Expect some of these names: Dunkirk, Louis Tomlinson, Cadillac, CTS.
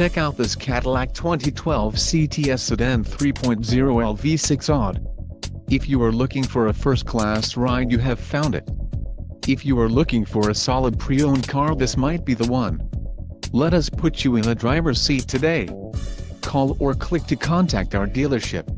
Check out this Cadillac 2012 CTS sedan 3.0 L V6 Odd. If you are looking for a first-class ride, you have found it. If you are looking for a solid pre-owned car, this might be the one. Let us put you in the driver's seat today. Call or click to contact our dealership.